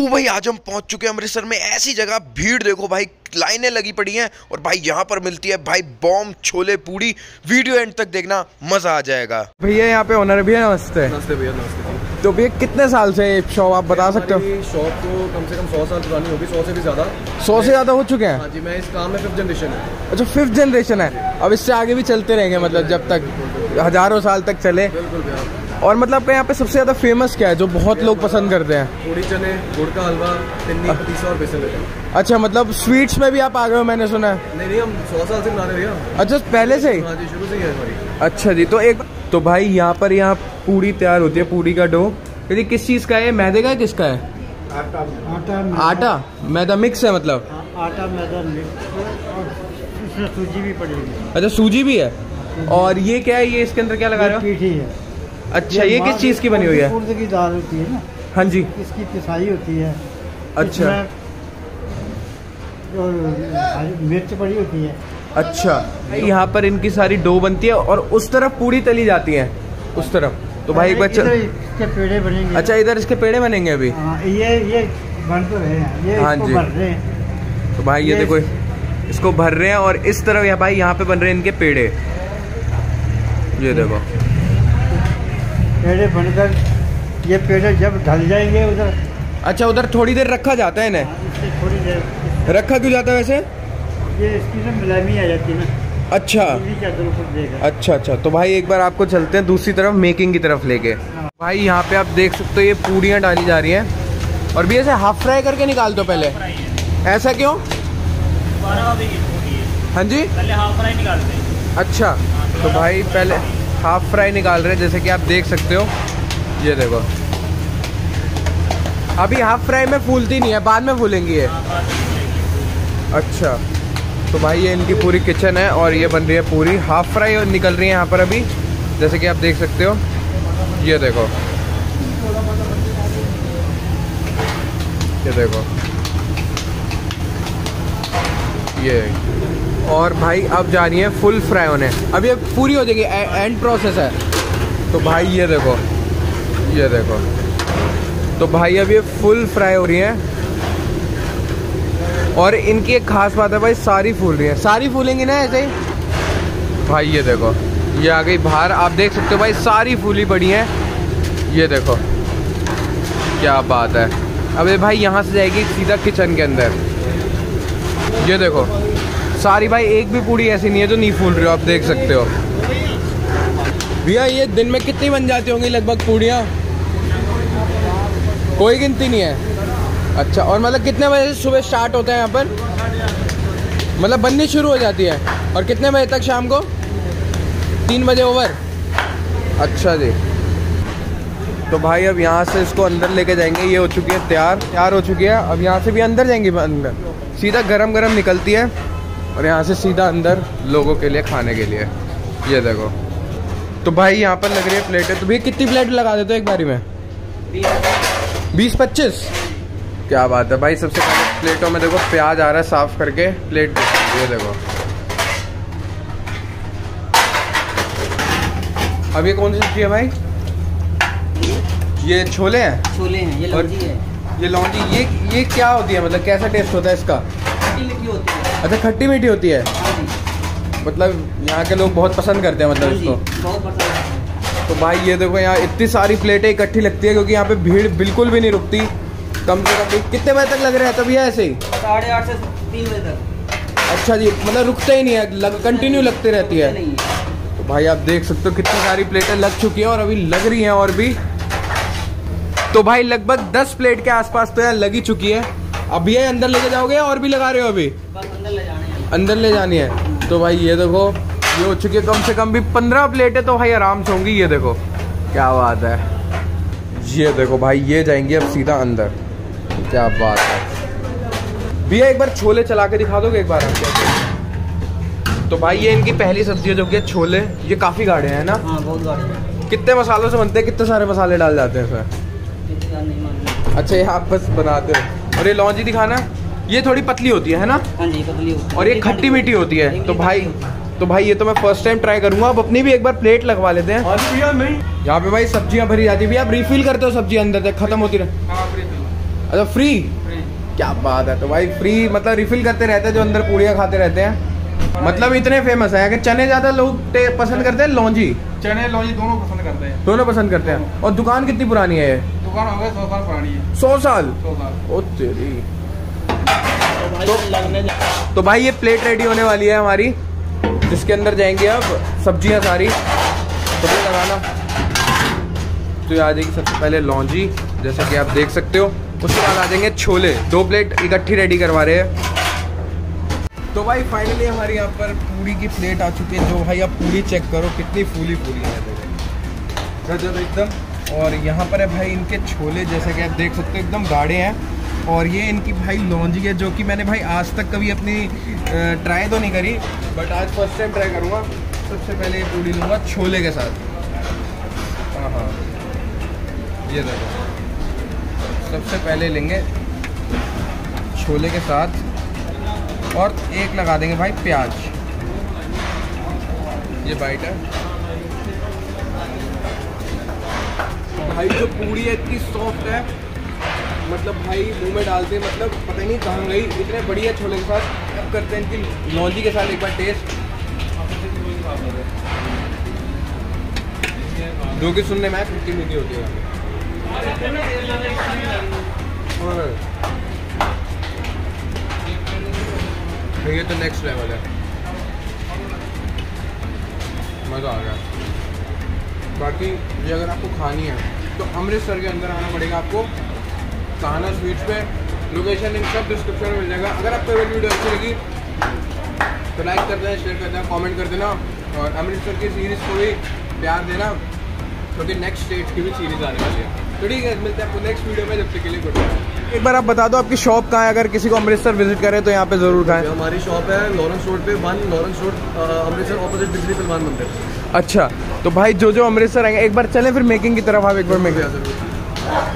तो भाई आज हम पहुंच चुके हैं अमृतसर में। ऐसी जगह भीड़ देखो भाई, लाइनें लगी पड़ी हैं और भाई यहाँ पर मिलती है भाई बॉम्ब छोले पूरी। वीडियो एंड तक देखना, मजा आ जाएगा। भैया यहाँ पे ओनर भी है। नमस्ते। नमस्ते भैया। नमस्ते। तो भैया कितने साल से शॉप आप बता सकते हो? शॉप तो कम से कम 100 साल पुरानी होगी, 100 से भी ज्यादा। 100 से ज्यादा हो चुके हैं। हाँ जी, मैं इस काम में 5th जनरेशन है। अच्छा, 5th जनरेशन है। अब इससे आगे भी चलते रहेंगे, मतलब जब तक हजारों साल तक चले। बिल्कुल। और मतलब आपके यहाँ पे सबसे ज्यादा फेमस क्या है जो बहुत लोग पसंद करते हैं? पूरी, चने, गुड़ का हलवा, तिन्नी, पतीसा और बेसन लड्डू। अच्छा, मतलब स्वीट्स में भी आप आ गए हो, मैंने सुना है। नहीं, हम 100 साल से बना रहे हैं। अच्छा, पहले से ही? हाँ जी, शुरू से ही है हमारी। अच्छा जी, तो एक तो भाई यहाँ पर पूरी तैयार होती है, पूरी का डो। यदि किस चीज का है, मैदे का है, किसका है? आटा मैदा मिक्स है, मतलब आटा मैदा मिक्स, सूजी भी पड़ेगी। अच्छा, सूजी भी है। और ये क्या है, ये इसके अंदर क्या लगा रहे हो? अच्छा, ये किस चीज की बनी हुई है? उड़द की दाल होती है ना। हाँ जी, इसकी पिसाई होती है। अच्छा, और मिर्च पड़ी होती है। अच्छा, यहाँ पर इनकी सारी डो बनती है और उस तरफ पूरी तली जाती है उस तरफ। तो भाई एक बच्चा, इसके पेड़े बनेंगे। अच्छा, इधर इसके पेड़े बनेंगे अभी। ये बन तो रहे हैं, ये इसको भर रहे हैं। तो भाई ये देखो, इसको भर रहे हैं और इस तरफ भाई यहाँ पे बन रहे हैं इनके पेड़े। ये देखो पेड़े बनकर, ये पेड़े जब ढल जाएंगे उधर। अच्छा, उधर थोड़ी देर रखा जाता है इन्हें। थोड़ी देर रखा क्यों जाता है वैसे? ये इसकी ना मुलायमी आ जाती है ना। अच्छा अच्छा अच्छा। तो भाई एक बार आपको चलते हैं दूसरी तरफ, मेकिंग की तरफ लेके। भाई यहाँ पे आप देख सकते हो ये पूरियाँ डाली जा रही हैं और भी ऐसे हाफ फ्राई करके निकाल दो पहले। ऐसा क्यों? हाँ जी, पहले हाफ फ्राई निकालते हैं। अच्छा, तो भाई पहले हाफ फ्राई निकाल रहे हैं, जैसे कि आप देख सकते हो। ये देखो, अभी हाफ फ्राई में फूलती नहीं है, बाद में फूलेंगी ये। अच्छा, तो भाई ये इनकी पूरी किचन है और ये बन रही है पूरी हाफ फ्राई और निकल रही है यहाँ पर अभी, जैसे कि आप देख सकते हो। ये देखो, ये देखो, ये और भाई अब जा रही है फुल फ्राई होने। अभी ये पूरी हो जाएगी, एंड प्रोसेस है। तो भाई ये देखो, ये देखो, तो भाई अब ये फुल फ्राई हो रही है और इनकी एक खास बात है भाई, सारी फूल रही है। सारी फूलेंगी ना ऐसे ही। भाई ये देखो, ये आ गई बाहर, आप देख सकते हो भाई सारी फूली पड़ी हैं। ये देखो, क्या बात है। अब ये भाई यहाँ से जाएगी सीधा किचन के अंदर। ये देखो सारी भाई, एक भी पूरी ऐसी नहीं है जो नहीं फूल रही हो, आप देख सकते हो। भैया ये दिन में कितनी बन जाती होंगी लगभग पूड़ियाँ? कोई गिनती नहीं है। अच्छा, और मतलब कितने बजे से सुबह स्टार्ट होता है यहाँ पर, मतलब बननी शुरू हो जाती है, और कितने बजे तक शाम को? 3 बजे ओवर। अच्छा जी, तो भाई अब यहाँ से इसको अंदर लेके जाएंगे। ये हो चुकी है तैयार हो चुकी है। अब यहाँ से भी अंदर जाएंगी, अंदर सीधा गरम निकलती है और यहाँ से सीधा अंदर लोगों के लिए खाने के लिए। ये देखो, तो भाई यहाँ पर लग रही है प्लेटें। तो भैया कितनी प्लेट लगा देते हो एक बारी में? 20-25। क्या बात है भाई। सबसे पहले प्लेटों में देखो प्याज आ रहा है, साफ करके प्लेट। ये देखो, अब ये कौन सी सब्जी है भाई? ये छोले हैं। छोले हैं। ये लौंजी है। ये लौंजी, ये क्या होती है, मतलब कैसा टेस्ट होता है इसका? होती है। अच्छा, खट्टी मीठी होती है। मतलब यहाँ के लोग बहुत पसंद करते हैं, मतलब इसको बहुत। तो भाई ये देखो, यहाँ इतनी सारी प्लेटें इकट्ठी लगती है क्योंकि यहाँ पे भीड़ बिल्कुल भी नहीं रुकती। कम से कम कितने बजे तक लग रहा है तभी ऐसे ही? 8:30 से 3 बजे तक। अच्छा जी, मतलब रुकते ही नहीं है, कंटिन्यू लगते रहती है। तो भाई आप देख सकते हो कितनी सारी प्लेटें लग चुकी हैं और अभी लग रही हैं और भी। तो भाई लगभग 10 प्लेट के आसपास तो यहाँ लगी चुकी है। अब ये अंदर लेके जाओगे और भी लगा रहे हो? अभी अंदर ले जानी है। तो भाई ये देखो, ये हो चुकी है कम से कम भी 15 प्लेटें तो भाई आराम से होंगी। ये देखो, क्या बात है। ये देखो भाई, ये जाएंगे अब सीधा अंदर। क्या बात है। भैया एक बार छोले चला के दिखा दोगे एक बार आप? तो भाई ये इनकी पहली सब्जी है जो कि छोले। ये काफी गाढ़े हैं ना? हाँ, बहुत गाढ़े। कितने मसालों से बनते हैं? कितने सारे मसाले डाल जाते हैं इसमें? अच्छा, ये आप बस बनाते हो। और ये लौंजी दिखाना, ये थोड़ी पतली होती है ना? हाँ जी, पतली होती है। और ये खट्टी मीठी होती है। तो भाई ये तो मैं फर्स्ट टाइम ट्राई करूंगा। अब अपनी भी एक बार प्लेट लगवा लेते हैं। यहाँ पे भाई सब्जियां भरी जाती है। आप रिफिल करते हो सब्जी अंदर तक खत्म होती रहे? अच्छा फ्री क्या बात है। तो भाई फ्री मतलब रिफिल करते रहते हैं जो अंदर पूड़ियाँ खाते रहते हैं, मतलब इतने फेमस है कि चने ज़्यादा लोग पसंद करते हैं, लौंजी चने लौंजी दोनों पसंद करते हैं, दोनों पसंद करते हैं। और दुकान कितनी पुरानी है ये? दुकान हो गई 100 साल पुरानी है। 100 साल? 100 साल। ओ तेरी। तो भाई ये प्लेट रेडी होने वाली है हमारी, जिसके अंदर जाएंगे अब सब्जियां सारी। तो ये लगाना तो आ जाएगी सबसे पहले लौंजी, जैसा कि आप देख सकते हो। उसके बाद आ जाएंगे छोले, 2 प्लेट इकट्ठी रेडी करवा रहे हैं। तो भाई फाइनली हमारे यहाँ पर पूरी की प्लेट आ चुकी है। जो भाई आप पूरी चेक करो कितनी फूली फूली है गजब एकदम। और यहाँ पर है भाई इनके छोले, जैसे कि आप देख सकते हो एकदम गाढ़े हैं। और ये इनकी भाई लौंजी है, जो कि मैंने भाई आज तक कभी अपनी ट्राई तो नहीं करी, बट आज फर्स्ट टाइम ट्राई करूँगा। सबसे पहले ये पूरी लूँगा छोले के साथ। हाँ हाँ ये देखो, सबसे पहले लेंगे छोले के साथ और एक लगा देंगे भाई प्याज। ये बाइट है भाई, जो पूरी है इतनी सॉफ्ट है, मतलब भाई मुंह में डालते मतलब पता ही नहीं कहाँ गई, इतने बढ़िया छोले के साथ। अब करते हैं इनकी लौंजी के साथ एक बार टेस्ट, जो कि सुनने में फिक्की मीठी होती है। ये तो नेक्स्ट लेवल है, मज़ा आ गया। बाकी ये अगर आपको खानी है तो अमृतसर के अंदर आना पड़ेगा आपको, कान्हा स्वीट्स पे। लोकेशन इन सब डिस्क्रिप्शन में मिल जाएगा। अगर आपको ये वीडियो अच्छी लगी तो लाइक कर देना, शेयर कर देना, कमेंट कर देना। और अमृतसर की सीरीज़ को भी प्यार देना, क्योंकि नेक्स्ट स्टेट की भी सीरीज़ आने वाली है। तो ठीक है, मिलते हैं आपको नेक्स्ट वीडियो में। जब तक के लिए गुड बाय। एक बार आप बता दो आपकी शॉप कहाँ है, अगर किसी को अमृतसर विजिट करे तो यहाँ पे ज़रूर खाएँ। हमारी शॉप है लॉरेंस रोड पे, 1 Lawrence road, Amritsar opposite Bijli Pahalwan मंदिर। अच्छा, तो भाई जो जो अमृतसर आएंगे एक बार चलें, फिर मेकिंग की तरफ आप एक बार मेकिंग